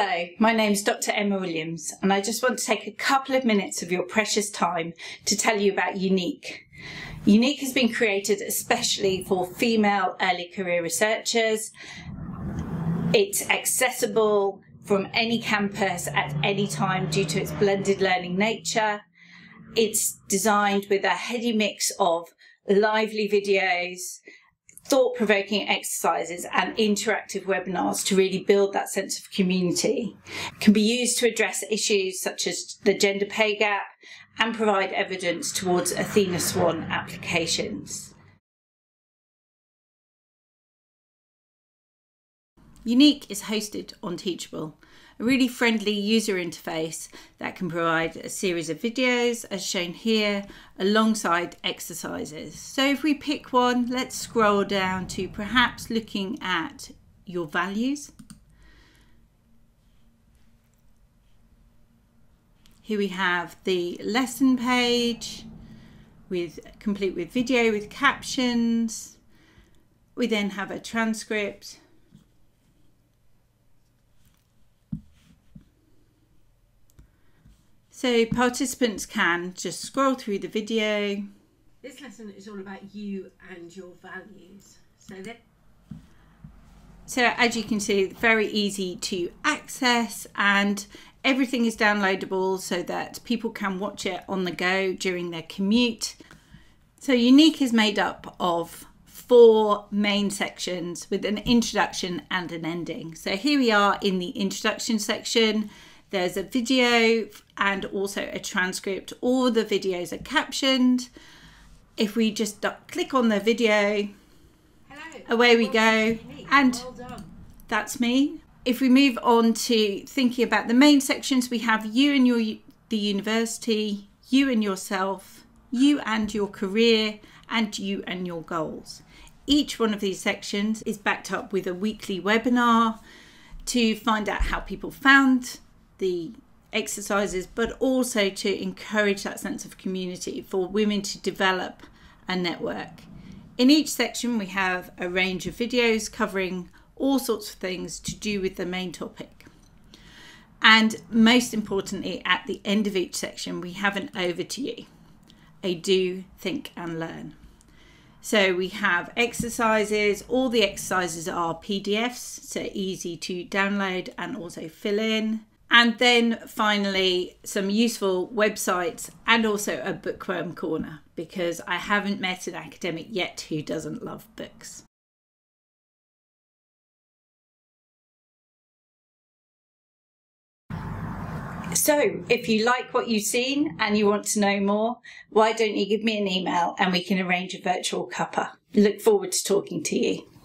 Hello, my name's Dr. Emma Williams and I just want to take a couple of minutes of your precious time to tell you about UNIque. UNIque has been created especially for female early career researchers. It's accessible from any campus at any time due to its blended learning nature. It's designed with a heady mix of lively videos, thought-provoking exercises and interactive webinars to really build that sense of community. It can be used to address issues such as the gender pay gap and provide evidence towards Athena Swan applications. UNIque is hosted on Teachable, a really friendly user interface that can provide a series of videos as shown here alongside exercises. So if we pick one, let's scroll down to perhaps looking at your values. Here we have the lesson page complete with video with captions. We then have a transcript. So participants can just scroll through the video. This lesson is all about you and your values. So as you can see, very easy to access and everything is downloadable so that people can watch it on the go during their commute. So UNIque is made up of four main sections with an introduction and an ending. So here we are in the introduction section. There's a video and also a transcript. All the videos are captioned. If we just click on the video, hello, away we go. And well done. That's me. If we move on to thinking about the main sections, we have you and the university, you and yourself, you and your career, and you and your goals. Each one of these sections is backed up with a weekly webinar to find out how people found the exercises, but also to encourage that sense of community for women to develop a network. In each section we have a range of videos covering all sorts of things to do with the main topic. And most importantly, at the end of each section we have an over to you, a do, think and learn. So we have exercises. All the exercises are PDFs, so easy to download and also fill in. And then finally, some useful websites and also a bookworm corner, because I haven't met an academic yet who doesn't love books. So if you like what you've seen and you want to know more, why don't you give me an email and we can arrange a virtual cuppa. Look forward to talking to you.